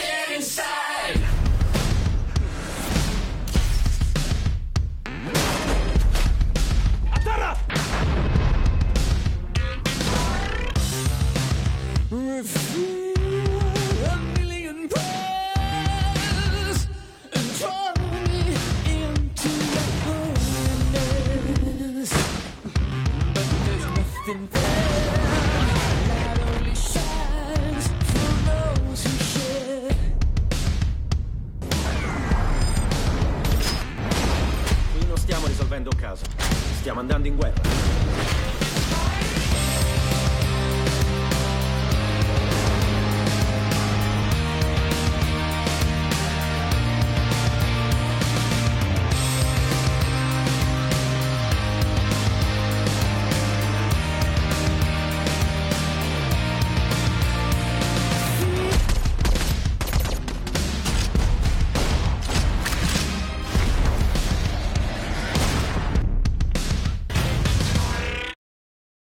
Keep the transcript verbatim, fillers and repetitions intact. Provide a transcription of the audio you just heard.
get inside. A terra! Reveal a million prayers and draw me into the holiness. But there's nothing there. Stiamo risolvendo un caso. Stiamo andando in guerra.